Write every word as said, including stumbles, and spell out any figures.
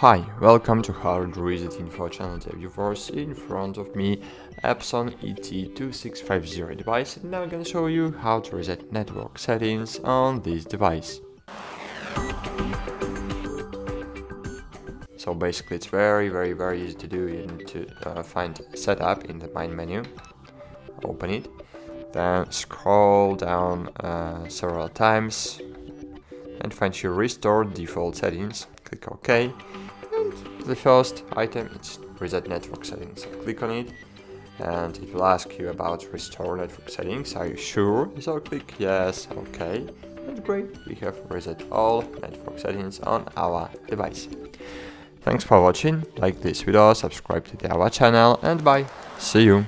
Hi, welcome to HardReset.Info channel viewers. In front of me Epson E T twenty-six fifty device, and now I'm gonna show you how to reset network settings on this device. So basically it's very very very easy to do. You need to uh, find setup in the main menu, open it, then scroll down uh, several times and find your restore default settings. Click OK, and the first item is reset network settings. Click on it and it will ask you about restore network settings. Are you sure? So click yes, OK, and great, we have reset all network settings on our device. Thanks for watching, like this video, subscribe to our channel, and bye, see you!